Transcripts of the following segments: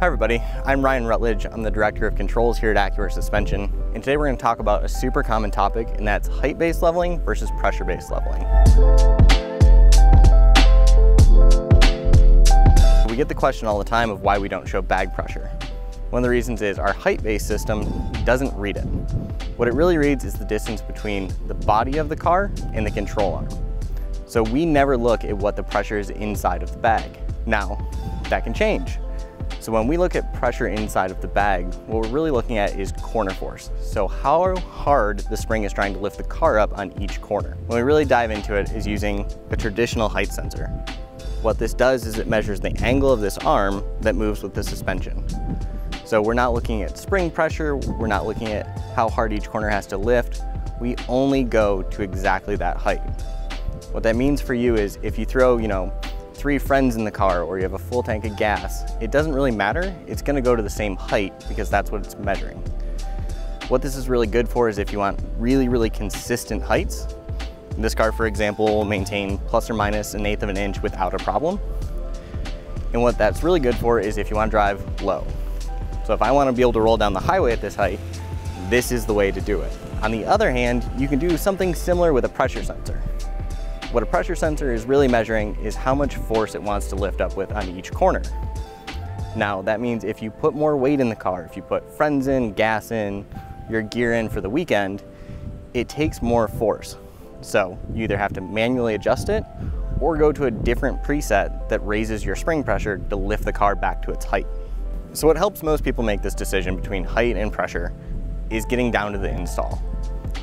Hi everybody, I'm Ryan Rutledge. I'm the Director of Controls here at AccuAir Suspension, and today we're going to talk about a super common topic, and that's height-based leveling versus pressure-based leveling. We get the question all the time of why we don't show bag pressure. One of the reasons is our height-based system doesn't read it. What it really reads is the distance between the body of the car and the control arm. So we never look at what the pressure is inside of the bag. Now, that can change. So when we look at pressure inside of the bag, what we're really looking at is corner force. So how hard the spring is trying to lift the car up on each corner. When we really dive into it is using a traditional height sensor. What this does is it measures the angle of this arm that moves with the suspension. So we're not looking at spring pressure, we're not looking at how hard each corner has to lift. We only go to exactly that height. What that means for you is if you throw, three friends in the car or you have a full tank of gas, it doesn't really matter. It's going to go to the same height because that's what it's measuring. What this is really good for is if you want really, really consistent heights. This car, for example, will maintain plus or minus 1/8 of an inch without a problem. And what that's really good for is if you want to drive low. So if I want to be able to roll down the highway at this height, this is the way to do it. On the other hand, you can do something similar with a pressure sensor. What a pressure sensor is really measuring is how much force it wants to lift up with on each corner. Now that means if you put more weight in the car, if you put friends in, gas in, your gear in for the weekend, it takes more force. So you either have to manually adjust it or go to a different preset that raises your spring pressure to lift the car back to its height. So what helps most people make this decision between height and pressure is getting down to the install.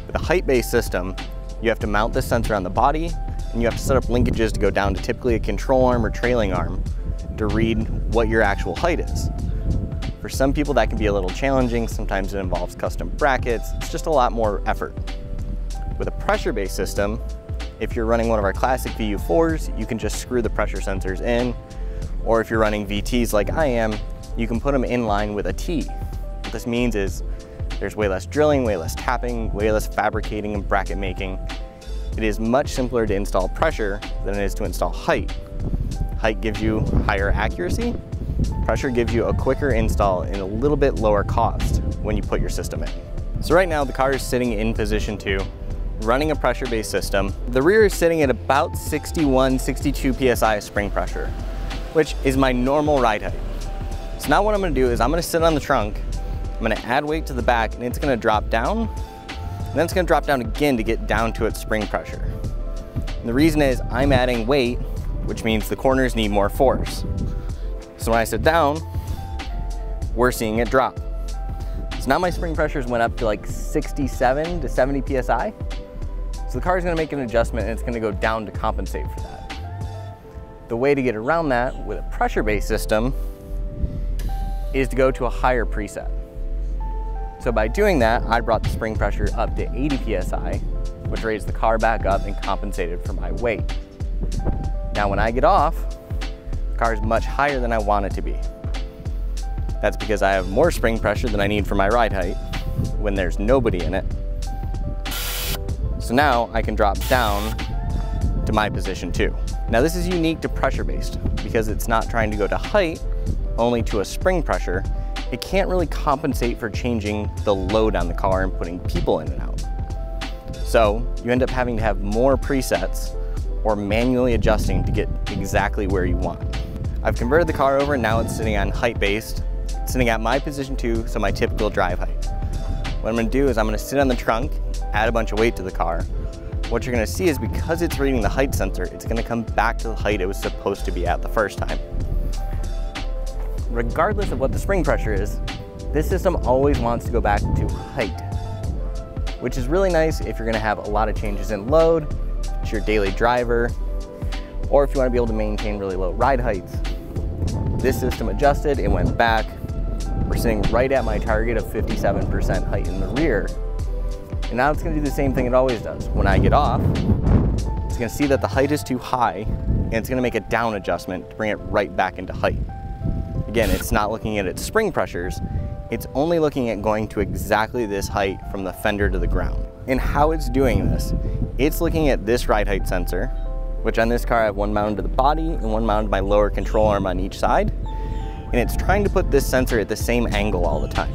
With a height-based system, you have to mount the sensor on the body, and you have to set up linkages to go down to typically a control arm or trailing arm to read what your actual height is. For some people that can be a little challenging, sometimes it involves custom brackets, it's just a lot more effort. With a pressure-based system, if you're running one of our classic VU4s, you can just screw the pressure sensors in, or if you're running VTs like I am, you can put them in line with a T. What this means is there's way less drilling, way less tapping, way less fabricating and bracket making. It is much simpler to install pressure than it is to install height. Height gives you higher accuracy. Pressure gives you a quicker install and a little bit lower cost when you put your system in. So right now the car is sitting in position 2, running a pressure-based system. The rear is sitting at about 61, 62 PSI spring pressure, which is my normal ride height. So now what I'm gonna do is I'm gonna sit on the trunk, I'm gonna add weight to the back and it's gonna drop down. And then it's gonna drop down again to get down to its spring pressure. And the reason is I'm adding weight, which means the corners need more force. So when I sit down, we're seeing it drop. So now my spring pressures went up to like 67 to 70 PSI. So the car is gonna make an adjustment and it's gonna go down to compensate for that. The way to get around that with a pressure-based system is to go to a higher preset. So by doing that, I brought the spring pressure up to 80 PSI, which raised the car back up and compensated for my weight. Now when I get off, the car is much higher than I want it to be. That's because I have more spring pressure than I need for my ride height when there's nobody in it. So now I can drop down to my position 2. Now this is unique to pressure-based because it's not trying to go to height, only to a spring pressure. It can't really compensate for changing the load on the car and putting people in and out. So you end up having to have more presets or manually adjusting to get exactly where you want. I've converted the car over and now it's sitting on height-based, sitting at my position 2, so my typical drive height. What I'm gonna do is I'm gonna sit on the trunk, add a bunch of weight to the car. What you're gonna see is because it's reading the height sensor, it's gonna come back to the height it was supposed to be at the first time. Regardless of what the spring pressure is, this system always wants to go back to height, which is really nice if you're gonna have a lot of changes in load, it's your daily driver, or if you wanna be able to maintain really low ride heights. This system adjusted, it went back. We're sitting right at my target of 57% height in the rear. And now it's gonna do the same thing it always does. When I get off, it's gonna see that the height is too high and it's gonna make a down adjustment to bring it right back into height. Again, it's not looking at its spring pressures, it's only looking at going to exactly this height from the fender to the ground. And how it's doing this, it's looking at this ride height sensor, which on this car I have one mounted to the body and one mounted to my lower control arm on each side. And and it's trying to put this sensor at the same angle all the time.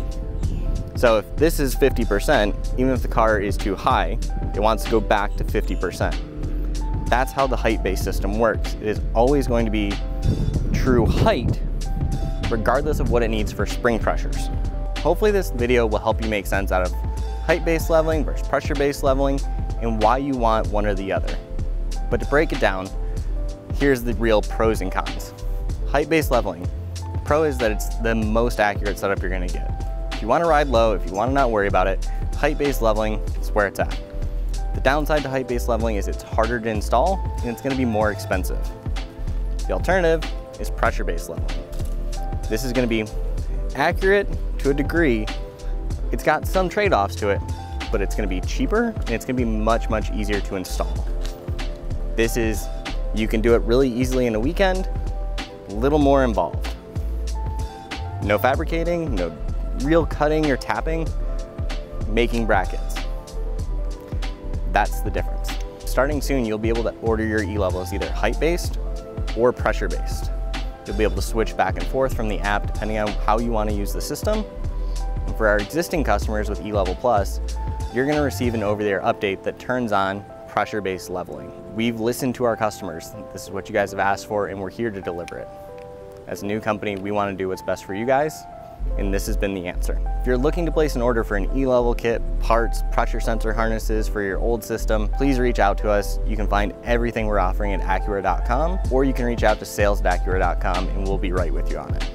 So if this is 50%, even if the car is too high, it wants to go back to 50%. That's how the height-based system works. It is always going to be true height, regardless of what it needs for spring pressures. Hopefully this video will help you make sense out of height-based leveling versus pressure-based leveling and why you want one or the other. But to break it down, here's the real pros and cons. Height-based leveling. The pro is that it's the most accurate setup you're gonna get. If you wanna ride low, if you wanna not worry about it, height-based leveling is where it's at. The downside to height-based leveling is it's harder to install and it's gonna be more expensive. The alternative is pressure-based leveling. This is gonna be accurate to a degree. It's got some trade-offs to it, but it's gonna be cheaper and it's gonna be much, much easier to install. This is, you can do it really easily in a weekend, a little more involved. No fabricating, no real cutting or tapping, making brackets. That's the difference. Starting soon, you'll be able to order your E-Levels either height-based or pressure-based. You'll be able to switch back and forth from the app depending on how you want to use the system. And for our existing customers with E-Level+, you're going to receive an over-the-air update that turns on pressure-based leveling. We've listened to our customers. This is what you guys have asked for, and we're here to deliver it. As a new company, we want to do what's best for you guys, and this has been the answer. If you're looking to place an order for an E-Level kit, parts, pressure sensor harnesses for your old system, please reach out to us. You can find everything we're offering at AccuAir.com, or you can reach out to sales@AccuAir.com, and we'll be right with you on it.